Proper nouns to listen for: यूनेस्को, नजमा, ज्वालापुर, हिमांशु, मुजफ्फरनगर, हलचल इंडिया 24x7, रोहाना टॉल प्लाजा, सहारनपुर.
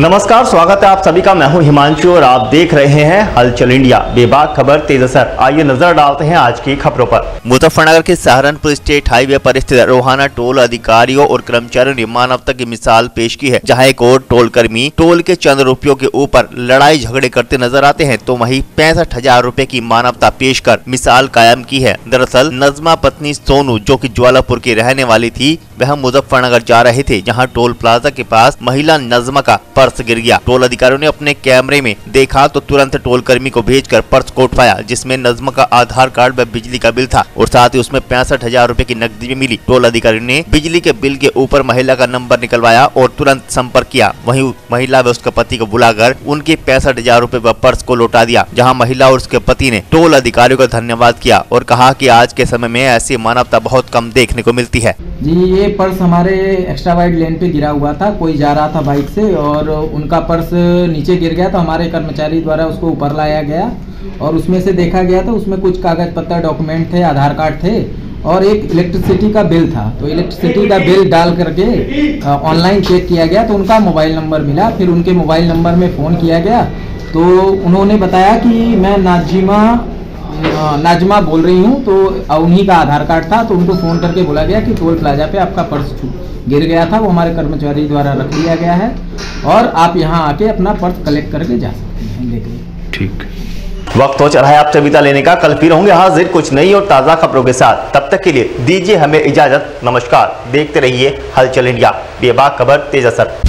नमस्कार, स्वागत है आप सभी का। मैं हूं हिमांशु और आप देख रहे हैं हलचल इंडिया, बेबाक खबर तेज असर। आइए नजर डालते हैं आज की खबरों पर। मुजफ्फरनगर के सहारनपुर स्टेट हाईवे पर स्थित रोहाना टोल अधिकारियों और कर्मचारियों ने मानवता की मिसाल पेश की है, जहां एक और टोल कर्मी टोल के चंद रुपयों के ऊपर लड़ाई झगड़े करते नजर आते हैं, तो वहीं 65,000 रूपए की मानवता पेश कर मिसाल कायम की है। दरअसल नजमा पत्नी सोनू, जो की ज्वालापुर की रहने वाली थी, वह मुजफ्फरनगर जा रहे थे, जहाँ टोल प्लाजा के पास महिला नजमा का पर्स गिर गया। टोल अधिकारियों ने अपने कैमरे में देखा तो तुरंत टोल कर्मी को भेजकर पर्स को उठाया, जिसमें नजमा का आधार कार्ड व बिजली का बिल था और साथ ही उसमें 65,000 रूपए की नकदी भी मिली। टोल अधिकारियों ने बिजली के बिल के ऊपर महिला का नंबर निकलवाया और तुरंत संपर्क किया। वहीं महिला व उसके पति को बुलाकर उनके 65,000 रूपए व पर्स को लौटा दिया, जहाँ महिला और उसके पति ने टोल अधिकारियों का धन्यवाद किया और कहा कि आज के समय में ऐसी मानवता बहुत कम देखने को मिलती है। जी, ये पर्स हमारे एक्स्ट्रा वाइड लेन पे गिरा हुआ था, कोई जा रहा था बाइक से और उनका पर्स नीचे गिर गया, तो हमारे कर्मचारी द्वारा उसको ऊपर लाया गया और उसमें से देखा गया तो उसमें कुछ कागज पत्र डॉक्यूमेंट थे, आधार कार्ड थे और एक इलेक्ट्रिसिटी का बिल था। तो इलेक्ट्रिसिटी का बिल डाल करके ऑनलाइन चेक किया गया तो उनका मोबाइल नंबर मिला। फिर उनके मोबाइल नंबर में फ़ोन किया गया तो उन्होंने बताया कि मैं नजमा बोल रही हूँ, तो उन्हीं का आधार कार्ड था। तो उनको फ़ोन करके बोला गया कि टोल प्लाजा पे आपका पर्स गिर गया था, वो हमारे कर्मचारी द्वारा रख लिया गया है और आप यहाँ आके अपना पर्स कलेक्ट करके जा सकते हैं लेके। ठीक वक्त हो चला है आपसे विदा लेने का। कल फिर होंगे हाजिर कुछ नई और ताज़ा खबरों के साथ। तब तक के लिए दीजिए हमें इजाज़त। नमस्कार, देखते रहिए हलचल इंडिया, बेबाक खबर तेज असर।